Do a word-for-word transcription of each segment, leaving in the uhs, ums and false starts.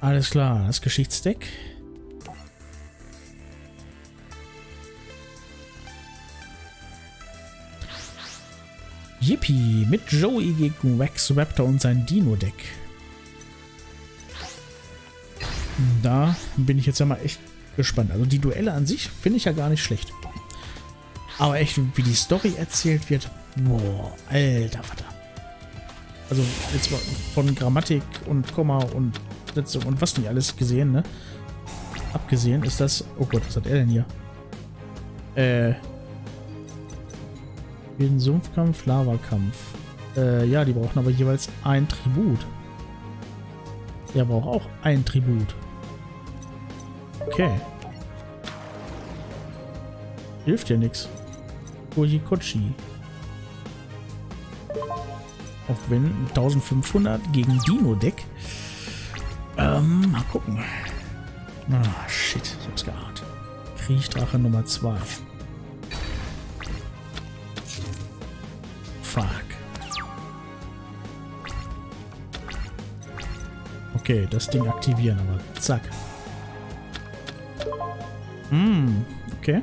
Alles klar, das Geschichtsdeck. Yippie, mit Joey gegen Rex Raptor und sein Dino-Deck. Da bin ich jetzt ja mal echt gespannt. Also die Duelle an sich finde ich ja gar nicht schlecht. Aber echt, wie die Story erzählt wird, boah, alter Vater. Also jetzt mal von Grammatik und Komma und Sätze und was nicht alles gesehen, ne? Abgesehen ist das... Oh Gott, was hat er denn hier? Äh... Wind Sumpfkampf, Lavakampf. Äh, ja, die brauchen aber jeweils ein Tribut. Der braucht auch ein Tribut. Okay. Hilft ja nichts. Kojikochi. Auf Win eintausendfünfhundert gegen Dino-Deck. Ähm, mal gucken. Ah, shit. Ich hab's geahnt. Kriechdrache Nummer zwei. Fuck. Okay, das Ding aktivieren, aber zack. Hm, okay.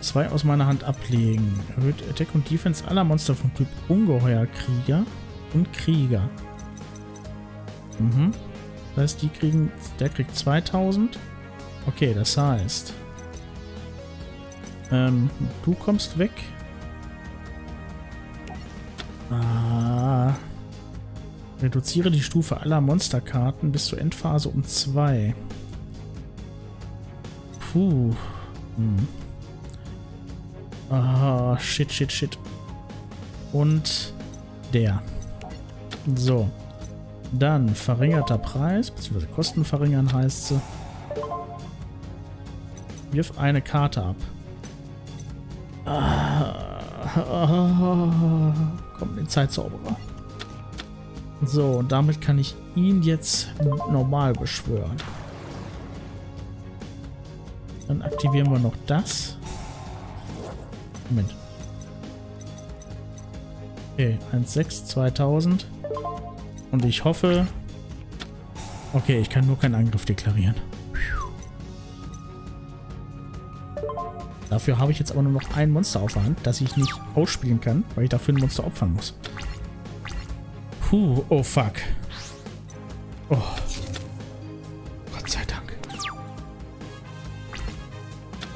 Zwei aus meiner Hand ablegen. Erhöht Attack und Defense aller Monster vom Typ Ungeheuerkrieger und Krieger. Mhm. Das heißt, die kriegen... Der kriegt zweitausend. Okay, das heißt... Ähm, du kommst weg. Ah. Reduziere die Stufe aller Monsterkarten bis zur Endphase um zwei. Puh. Hm. Ah, shit, shit, shit. Und der. So. Dann verringerter Preis, beziehungsweise Kosten verringern heißt sie. Wirf eine Karte ab. Ah, ah, kommt den Zeitzauberer. So, und damit kann ich ihn jetzt normal beschwören. Dann aktivieren wir noch das. Moment. Okay, eins Komma sechs, zweitausend. Und ich hoffe... Okay, ich kann nur keinen Angriff deklarieren. Dafür habe ich jetzt aber nur noch ein Monster auf der Hand, das ich nicht ausspielen kann, weil ich dafür ein Monster opfern muss. Puh, oh fuck. Oh. Gott sei Dank.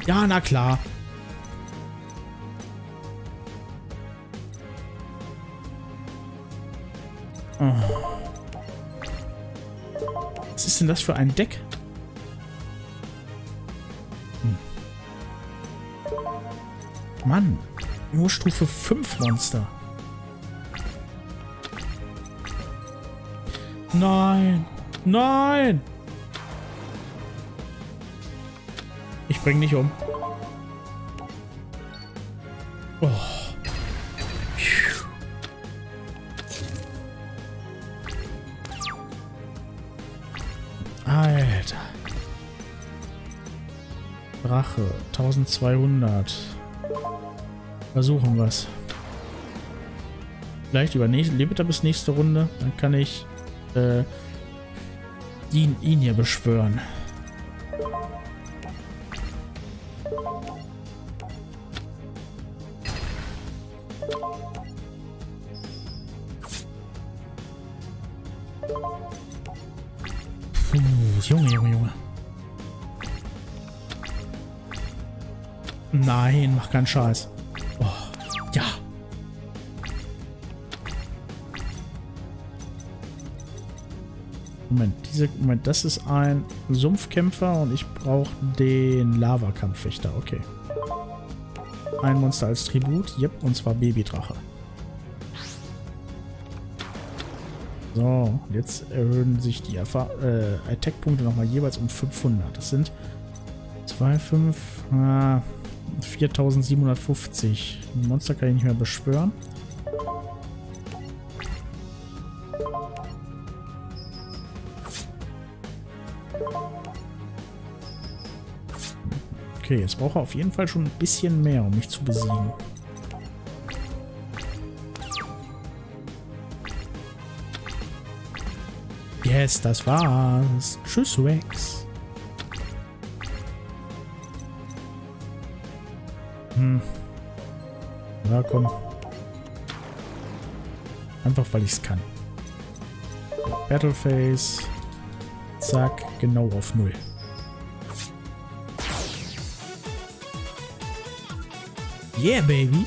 Ja, na klar. Oh. Was ist denn das für ein Deck? Hm. Mann, nur Stufe fünf Monster. Nein, nein! Ich bring nicht um. Oh. Alter. Drache, eintausendzweihundert. Versuchen wir es. Vielleicht überlebe da bis nächste Runde. Dann kann ich äh, ihn, ihn hier beschwören. Junge, Junge, Junge. Nein, mach keinen Scheiß. Oh, ja. Moment, diese, Moment, das ist ein Sumpfkämpfer und ich brauche den Lavakampfwächter. Okay. Ein Monster als Tribut. Yep, und zwar Babydrache. So, jetzt erhöhen sich die äh, Attack-Punkte nochmal jeweils um fünfhundert. Das sind zwei, fünf, ah, viertausendsiebenhundertfünfzig. Ein Monster kann ich nicht mehr beschwören. Okay, jetzt brauche ich auf jeden Fall schon ein bisschen mehr, um mich zu besiegen. Yes, das war's. Tschüss, Rex. Hm. Na komm. Einfach, weil ich's kann. Battleface. Zack, genau auf Null. Yeah, baby.